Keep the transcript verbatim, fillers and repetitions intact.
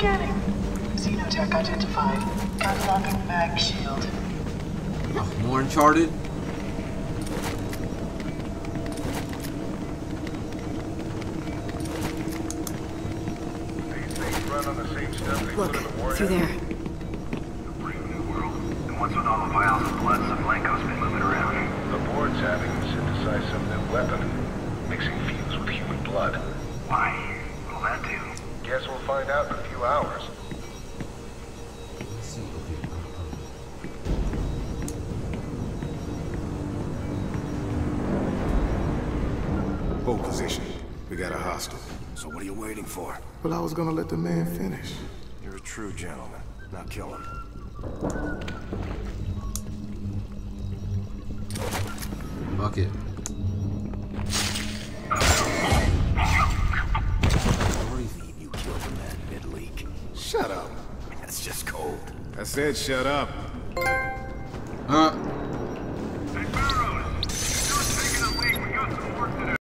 Scanning. Xenotech identified. Cataloging mag shield. Oh, more Uncharted? Look, through there. The brave new world. And what's with all the vials of blood Blanco's been moving around? The board's having him synthesize some new weapon, mixing fumes with human blood. Why? What'll that do? Guess we'll find out in a few hours. Boat position. We got a hostile. So what are you waiting for? Well, I was gonna let the man finish. You're a true gentleman. Now kill him. Fuck it. I believe you killed the man mid-leak. Shut up. That's just cold. I said shut up. Uh.